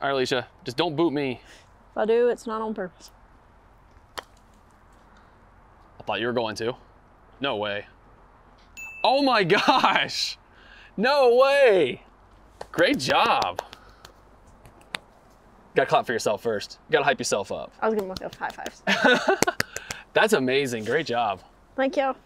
All right, Alicia, just don't boot me. If I do, it's not on purpose. I thought you were going to. No way. Oh my gosh. No way. Great job. Got to clap for yourself first. You got to hype yourself up. I was giving myself high fives. That's amazing. Great job. Thank you.